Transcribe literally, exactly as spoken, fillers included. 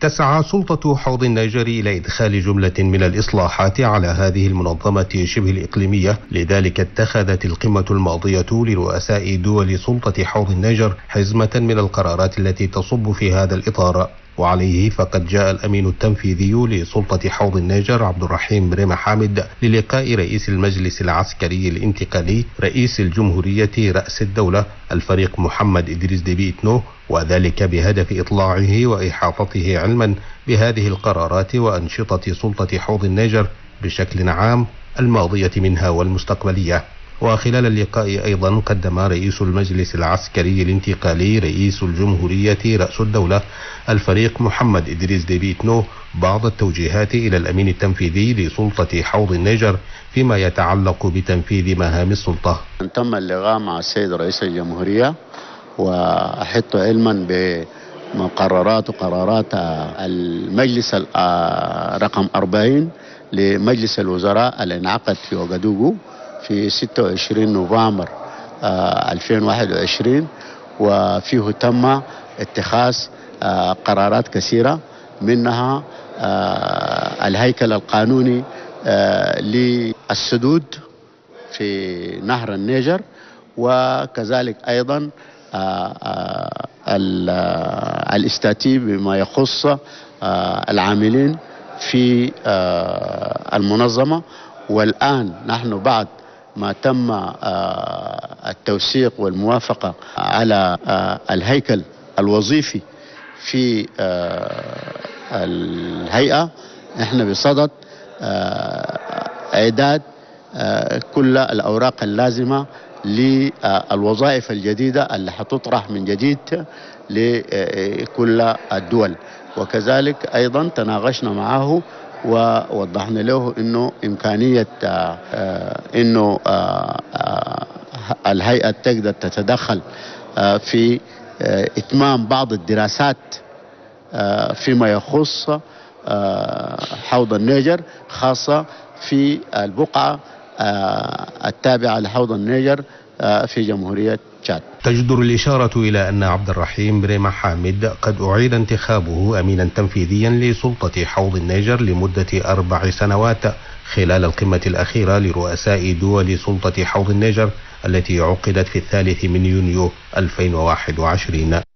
تسعى سلطة حوض النيجر إلى إدخال جملة من الإصلاحات على هذه المنظمة شبه الإقليمية، لذلك اتخذت القمة الماضية لرؤساء دول سلطة حوض النيجر حزمة من القرارات التي تصب في هذا الإطار، وعليه فقد جاء الأمين التنفيذي لسلطة حوض النيجر عبد الرحيم بريما حامد للقاء رئيس المجلس العسكري الانتقالي، رئيس الجمهورية، رأس الدولة، الفريق محمد إدريس ديبي إتنو، وذلك بهدف إطلاعه وإحاطته علما بهذه القرارات وأنشطة سلطة حوض النيجر بشكل عام الماضية منها والمستقبلية. وخلال اللقاء أيضا قدم رئيس المجلس العسكري الانتقالي، رئيس الجمهورية، رأس الدولة، الفريق محمد إدريس ديبي إتنو بعض التوجيهات إلى الأمين التنفيذي لسلطة حوض النيجر فيما يتعلق بتنفيذ مهام السلطة. تم اللقاء مع السيد رئيس الجمهورية، وأحط علما بمقررات وقرارات المجلس رقم أربعين لمجلس الوزراء اللي انعقد في أوجادوغو في ستة وعشرين نوفمبر ألفين وواحد وعشرين، وفيه تم اتخاذ قرارات كثيرة، منها الهيكل القانوني للسدود في نهر النيجر، وكذلك أيضا الاستاتي بما يخص العاملين في المنظمة. والآن نحن بعد ما تم التوثيق والموافقة على الهيكل الوظيفي في الهيئة، نحن بصدد إعداد كل الأوراق اللازمة للوظائف الجديدة اللي هتطرح من جديد لكل الدول. وكذلك أيضا تناقشنا معه ووضحنا له انه امكانيه انه الهيئه تقدر تتدخل في اتمام بعض الدراسات فيما يخص حوض النيجر، خاصه في البقعه التابعه لحوض النيجر في جمهوريه تشاد. تجدر الإشارة إلى أن عبد الرحيم بريما حامد قد أعيد انتخابه أمينا تنفيذيا لسلطة حوض النيجر لمدة أربع سنوات خلال القمة الأخيرة لرؤساء دول سلطة حوض النيجر التي عقدت في الثالث من يونيو ألفين وواحد وعشرين.